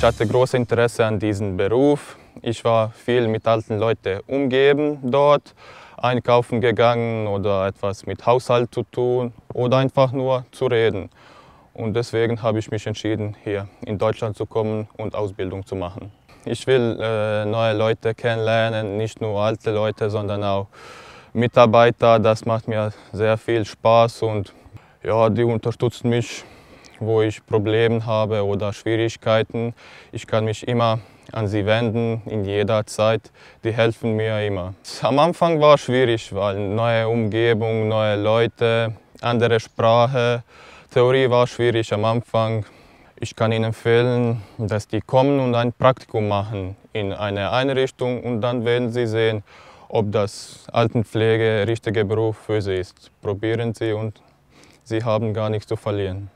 Ich hatte großes Interesse an diesem Beruf. Ich war viel mit alten Leuten umgeben dort, einkaufen gegangen oder etwas mit Haushalt zu tun oder einfach nur zu reden. Und deswegen habe ich mich entschieden, hier in Deutschland zu kommen und Ausbildung zu machen. Ich will neue Leute kennenlernen, nicht nur alte Leute, sondern auch Mitarbeiter. Das macht mir sehr viel Spaß und ja, die unterstützen mich, wo ich Probleme habe oder Schwierigkeiten. Ich kann mich immer an sie wenden, in jeder Zeit. Die helfen mir immer. Am Anfang war es schwierig, weil neue Umgebung, neue Leute, andere Sprache. Theorie war schwierig am Anfang. Ich kann ihnen empfehlen, dass die kommen und ein Praktikum machen in einer Einrichtung und dann werden sie sehen, ob das Altenpflege der richtige Beruf für sie ist. Probieren sie und sie haben gar nichts zu verlieren.